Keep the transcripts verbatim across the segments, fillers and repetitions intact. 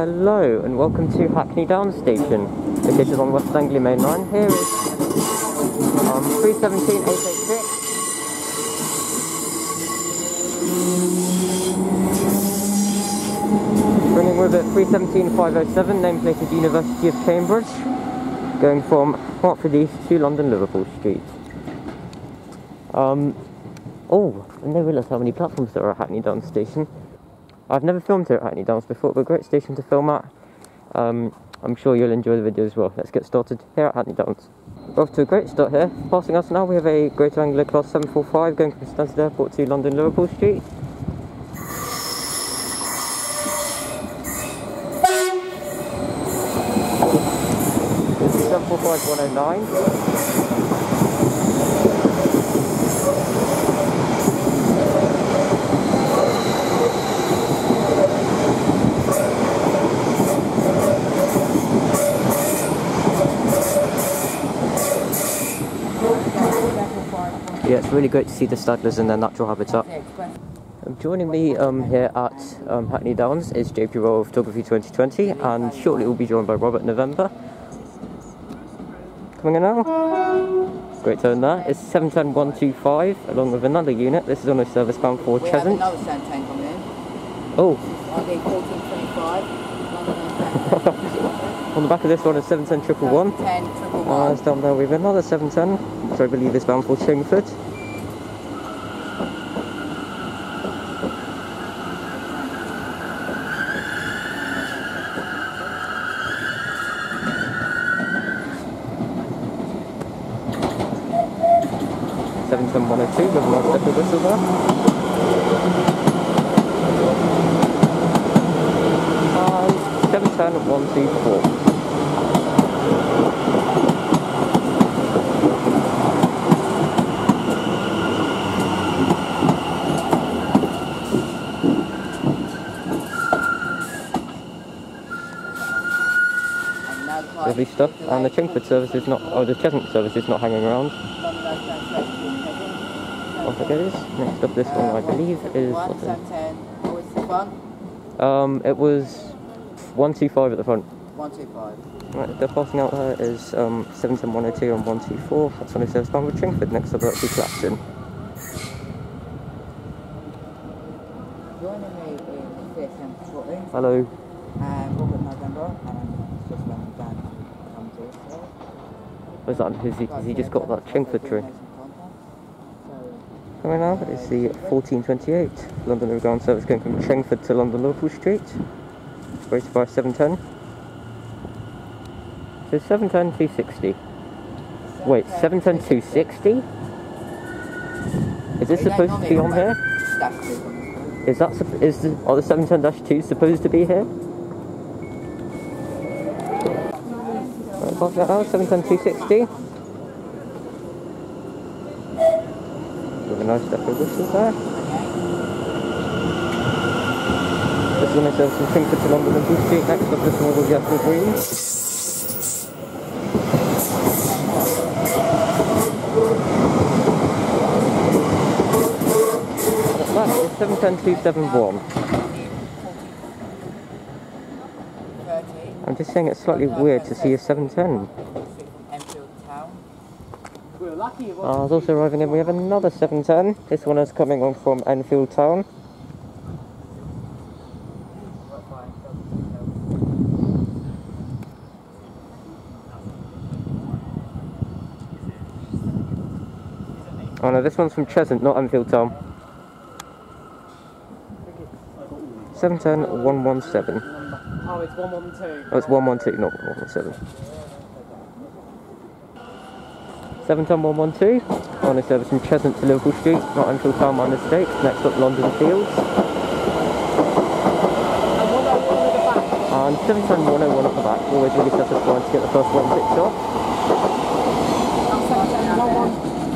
Hello and welcome to Hackney Downs Station, located on West Anglia Main Line. Here is um, three seventeen eight eighty-six. Running with it three seventeen five oh seven, nameplate of University of Cambridge, going from Hertford East to London Liverpool Street. Um, oh, I never realised how many platforms there are at Hackney Downs Station. I've never filmed here at Hackney Downs before, but great station to film at. Um, I'm sure you'll enjoy the video as well. Let's get started here at Hackney Downs. We're off to a great start here. Passing us now, we have a Greater Anglia Class seven forty-five going from Stansted Airport to London Liverpool Street. This is seven forty-five one oh nine. Yeah, it's really great to see the Staglers in their natural habitat. Um, joining me um, here at um, Hackney Downs is J P RailwayPhotography twenty twenty, and shortly we'll be joined by Robert November. Coming in now. Great turn there. It's seven ten one twenty-five along with another unit. This is on a service bound for Cheshunt. Another seven ten coming in. Oh. fourteen twenty-five. On the back of this one is seven ten one one one. Uh, it's down there with another seven ten. I believe is bound for Chingford. seven ten one oh two with a nice little whistle there. And seven ten one twenty-four. Lovely stuff, and the Chingford service is not, or the Cheshunt service is not hanging around. Off it goes. Next up, this one I believe is what Um, it was one two five at the front. One two five. Right, the passing out there is um seven ten one oh two and one two four. That's on the service bound with Chingford. Next up, actually Clapton. Hello. Was that? Has he, has he just got that Chingford tree? Coming out is the fourteen twenty-eight London Overground service going from Chingford to London Liverpool Street, rated by seven ten. So seven ten two sixty. Wait, seven ten two sixty? Is this supposed to be on here? Is that is the are the seven ten dash two supposed to be here? Passing out now, seven ten two sixty. With a nice deco whistle there. This one is uh, some Chingford to London and Liverpool Street. Next up, this one will be Bethnal Green. That's seven ten two seventy-one. I'm just saying it's slightly weird to see a seven ten. Uh, it's also arriving in, we have another seven ten. This one is coming on from Enfield Town. Oh no, this one's from Cheshunt, not Enfield Town. seven ten one seventeen. Oh, it's one one two. Oh, it's one one two, not one one seven. seven ten one twelve, on a service from Cheshunt to Liverpool Street, not until time on the state. Next up, London Fields. And seven ten one oh one at the back, always really satisfying to get the first one picked off.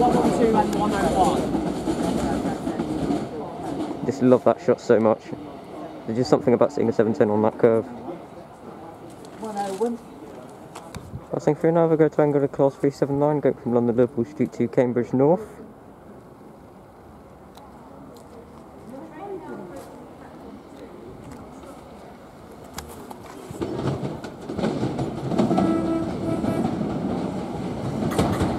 one twelve and one oh one. Just love that shot so much. There's just something about seeing a seven ten on that curve. Passing through now, we go to Angle to Class three seventy-nine, going from London Liverpool Street to Cambridge North.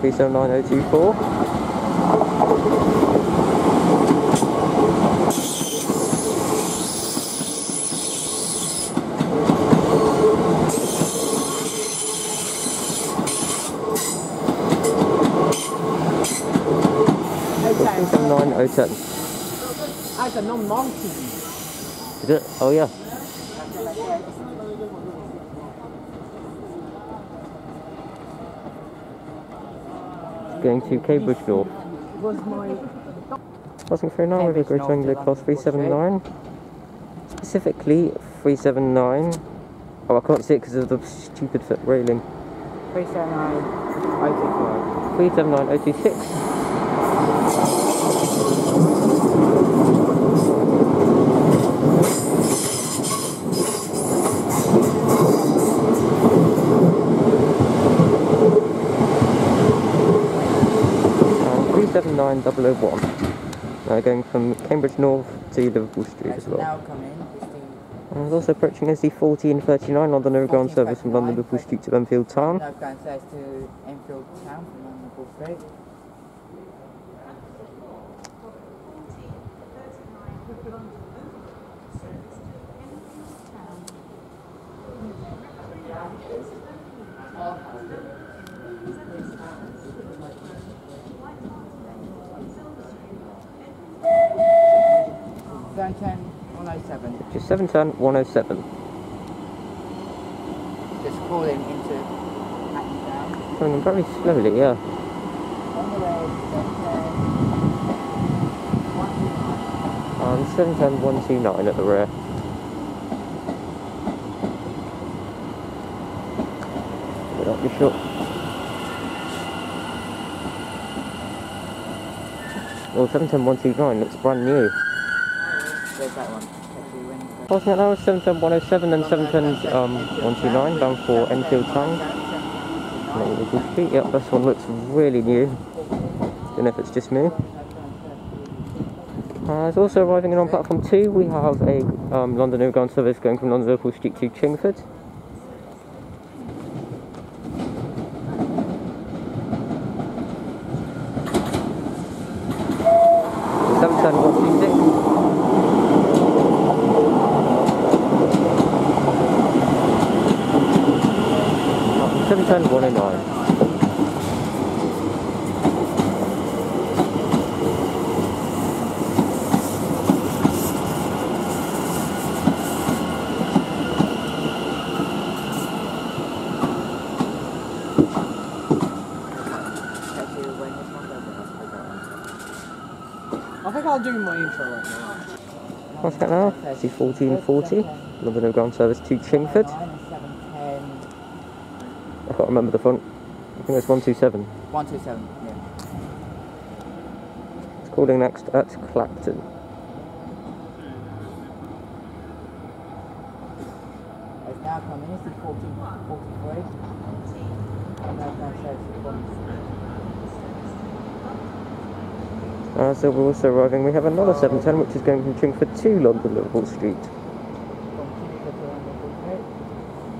three seven nine oh two four. nine oh seven. That's a non-mountain. Is it? Oh yeah. Going to Cambridge North. Passing through now with a Greater Anglia Class three seven nine. Specifically three seven nine. Oh, I can't see it because of the stupid foot railing. three seven nine oh two four. three seven nine oh two six. three seven nine oh oh one. Now going from Cambridge North to Liverpool Street as well. And we're also approaching S D fourteen thirty-nine London Overground service from London Liverpool Street to Enfield Town. No, going south to Enfield Town from London Liverpool Street. Just seven ten one oh seven. Just calling into Hackney Downs. Coming very slowly, yeah. On the road, seven ten one two nine at the rear. We're not too sure. Well, seven ten one two nine looks brand new. There's that one. Passing it now is seven ten one oh seven and seven ten one two nine bound for Enfield Town. Yep, this one looks really new. Don't know if it's just me. Uh, it's also arriving in on platform two. We have a um, London Overground service going from London Liverpool Street to Chingford. What's that now? S D fourteen forty, London Overground service to Chingford. I can't remember the front. I think it's one two seven. one two seven, yeah. It's calling next at Clacton. It's now coming, S D fourteen forty-three. Uh, so we're also arriving, we have another seven ten which is going from Chingford to London Liverpool Street.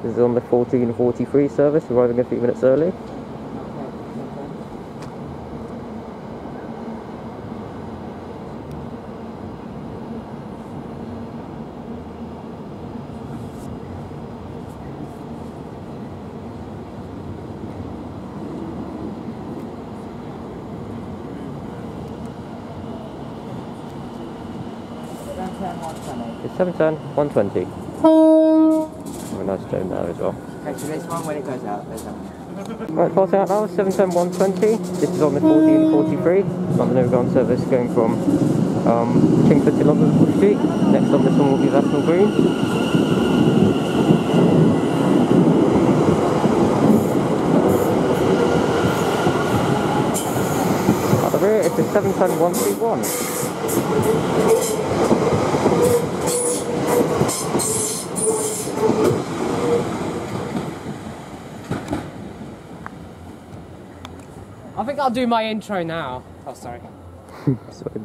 This is on the fourteen forty-three service, arriving a few minutes early. seven ten one twenty. Oh, a nice stone there as well. Actually, this one when it goes out, there's that one. Right, passing out now, seven ten one twenty. This is on the fourteen forty-three. London Overground service going from um, Chingford to London Liverpool Street. Next on this one will be Bethnal Green. It's a seven ten one three one. I think I'll do my intro now. Oh, sorry. Sorry.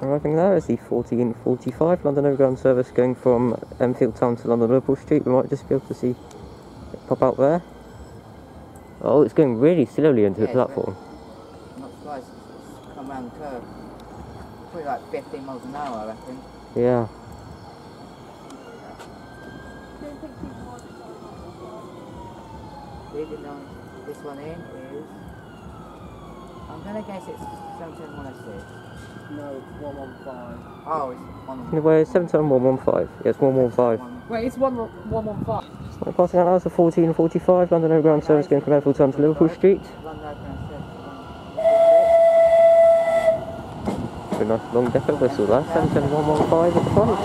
Arriving there is the fourteen forty-five London Overground service going from Enfield Town to London Liverpool Street. We might just be able to see it pop out there. Oh, it's going really slowly into yeah, the platform. It's not slices, it's come around the curve. Probably like fifteen miles an hour, I reckon. Yeah. Leading on this one in is... I'm going to guess it's seventeen one oh six. No, it's one one five. Oh, it's one one five. Wait, it's seventeen one one five. Yeah, it's one one five. Wait, it's one one five. We're passing out hours of fourteen forty-five. London Overground no, service going from Enfield Town to Liverpool Street. London Overground service. A nice long depot whistle there. seventeen one one five at the front.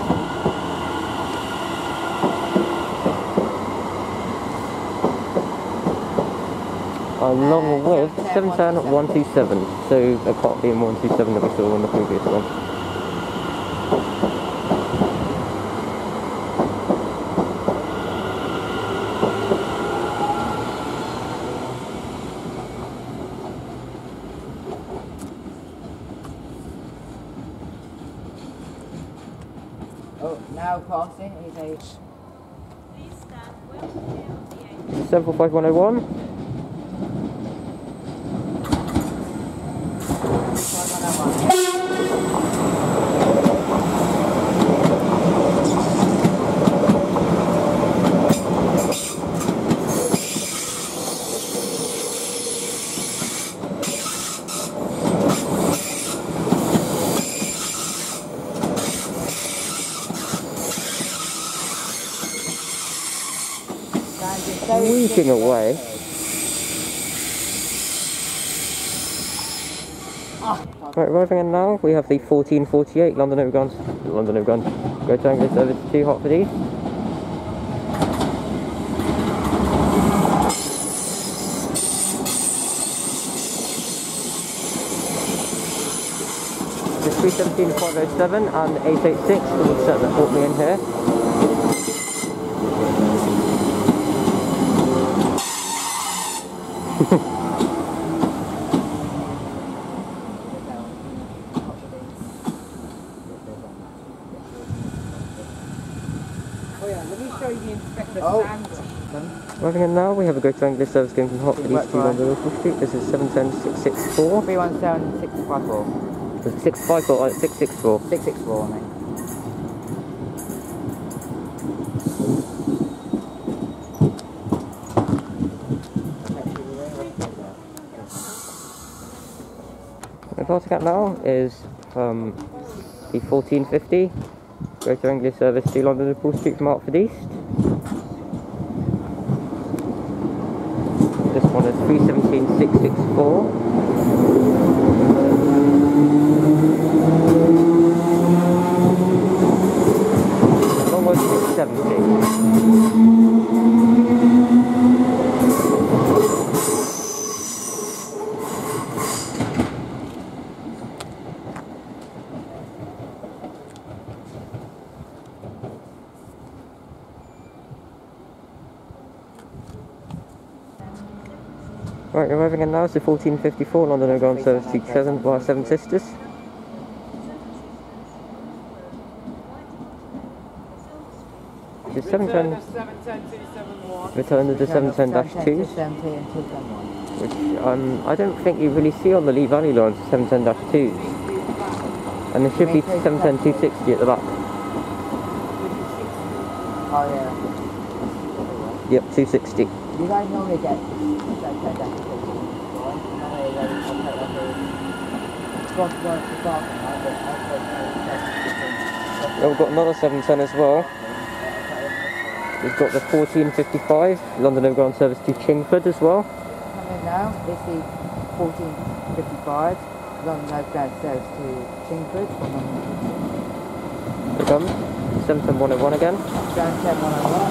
Along uh, with seven ten one two seven, so a cop being one two seven that we saw on the previous one. Oh, now passing is a seven four five one oh one. Weeping away. Right, arriving in now, we have the fourteen forty-eight London Overground, London Overground, Greater Anglia service to Hertford East. The three seventeen five oh seven and eight eighty-six was the set that brought me in here. Arriving in now, we have a Greater Anglia service going from Hertford East to London Liverpool Street. This is seven one oh six six four. three one seven six five four. It's six five four, oh, it's six six four. six six four, mate. The passing out now is um, the fourteen fifty Greater Anglia service to London Liverpool Street from Hertford East. three seventeen six sixty-four. Almost six seventy. Right, arriving in now is the fourteen fifty-four London Overground service to Cheshunt via Seven Sisters. seven ten, return to the seven ten dash twos, which um, I don't think you really see on the Lee Valley Lines, seven ten dash twos. And there should be seven ten two sixty at the back. Oh yeah. Yep, two sixty. You guys normally get... Yeah, we've got another seven ten as well. We've got the fourteen fifty-five London Overground service to Chingford as well. Coming now, this is fourteen fifty-five London Overground service to Chingford. Here comes seven ten one oh one again. seven ten one oh one.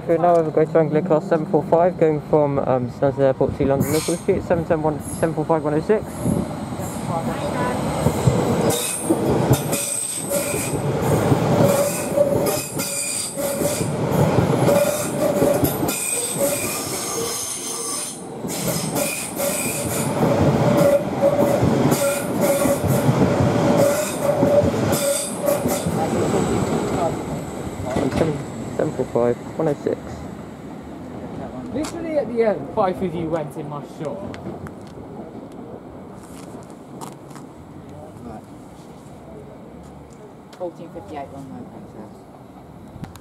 through now over Greater Anglia Class seven forty-five going from um, Stansted Airport to London Liverpool Street, seven seven one, seven forty-five, one oh six. seven forty-five, one oh six. Literally at the end, five of you went in my shop. fourteen fifty-eight, one nine.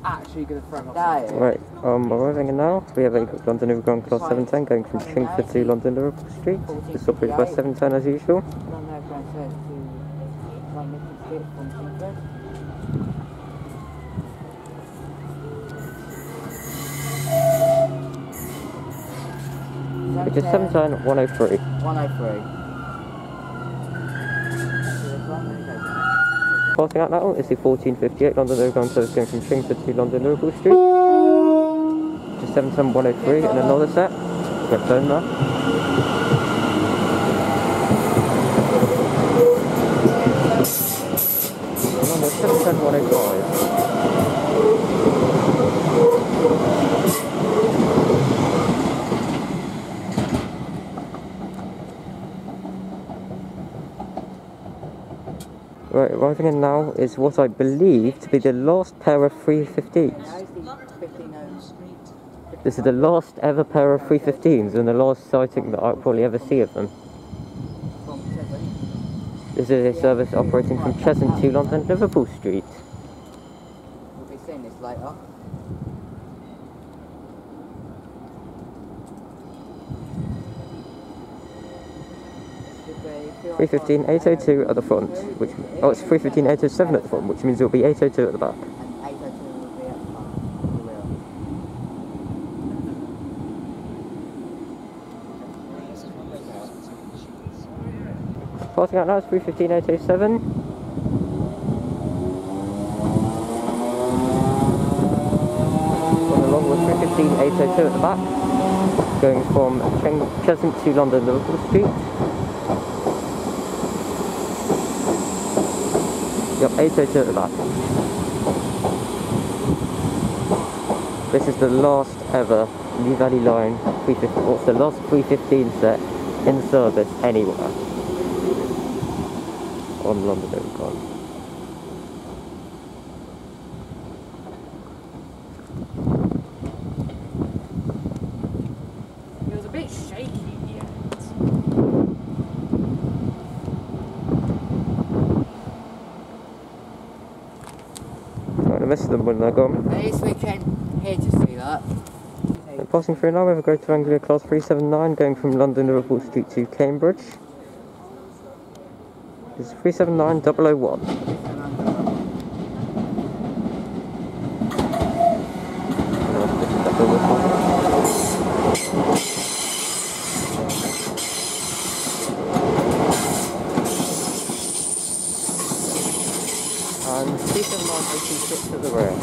Actually going to throw my phone. Right, um, arriving now, we have a London Overground Class seven ten going from Chingford to London Liverpool Street. The stop is West seven ten as usual. Which is seven ten, one oh three. one oh three. Passing out now is the fourteen fifty-eight London Overground service going from Chingford to London Liverpool Street. Which is seven ten, one oh three in another set. We've done that. Right, arriving in now is what I believe to be the last pair of three fifteens. This is the last ever pair of three fifteens and the last sighting that I'll probably ever see of them. This is a service operating from Cheshunt to London Liverpool Street. We'll be seeing this later. three fifteen, eight oh two at the front, which, oh it's three fifteen, eight oh seven at the front, which means it will be eight oh two at the back. Passing out now is three fifteen, eight oh seven. Going along with three fifteen, eight oh two at the back, going from Cheshunt to London Liverpool Street. Yep, eight oh two at the back. This is the last ever Lee Valley Line three fifteen, or the last three fifteen set in service anywhere on London Overground. Miss them when they're gone. At least we came here to see that. We're passing through now, we have a Greater Anglia Class three seventy-nine going from London Liverpool Street to Cambridge. It's three seven nine, double oh one. And three seven nine, eight six at the rear.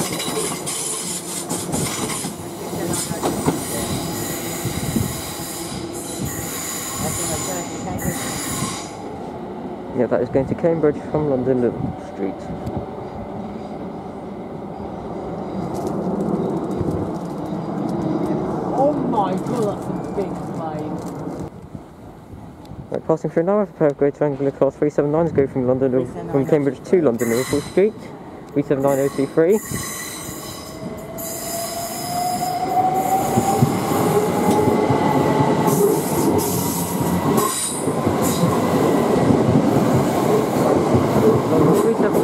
Yeah, that is going to Cambridge from London Liverpool Street. Oh my god, that's a big plane. Right, passing through now with a pair of Greater Anglia Class three seventy-nines go from London from Cambridge to London Liverpool Street. three seven nine, oh two three.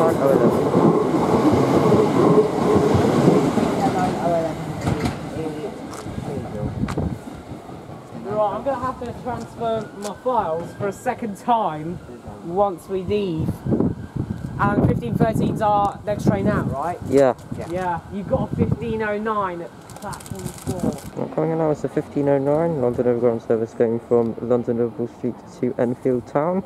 Right, I'm going to have to transfer my files for a second time once we leave. And fifteen thirteen's our next train out, right? Yeah. Yeah. Yeah. You've got a fifteen oh nine at platform four. Coming in now is the fifteen oh nine London Overground service going from London Liverpool Street to Enfield Town.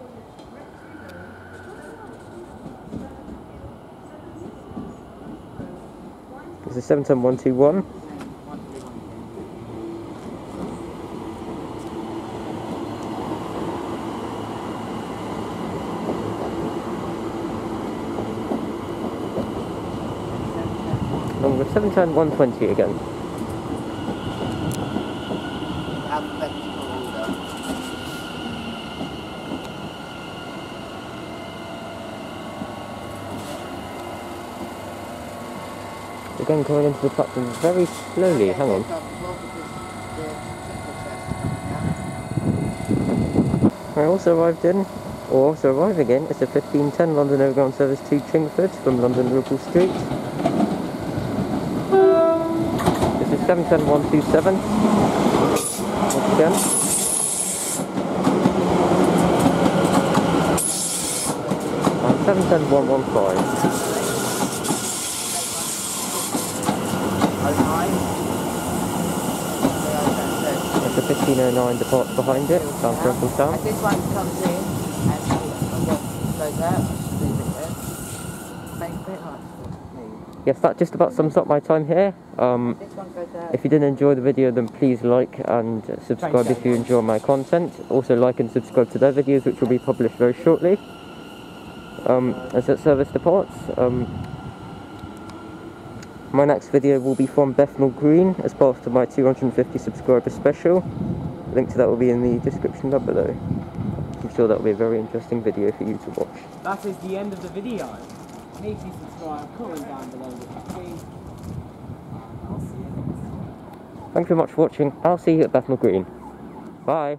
This is seven ten, one two one. and with seven turn one twenty again. Again coming into the platform very slowly, hang on. I also arrived in, or also arriving in, it's a fifteen ten London Overground service to Chingford from London Liverpool Street. This is seven ten one twenty-seven, once again. And seven ten one fifteen. fifteen oh nine departs behind it, down to Enfield Town. And this one comes in and goes out, it Yes, that just about sums up my time here. Um, this one goes out. If you did enjoy the video, then please like and subscribe if you enjoy my content. Also like and subscribe to their videos, which will be published very shortly. Um, as that service departs. Um, My next video will be from Bethnal Green as part of my two hundred fifty subscriber special. The link to that will be in the description down below. I'm sure that will be a very interesting video for you to watch. That is the end of the video. Please subscribe, comment down below if you please. I'll see you next time. Thank you very much for watching. I'll see you at Bethnal Green. Bye.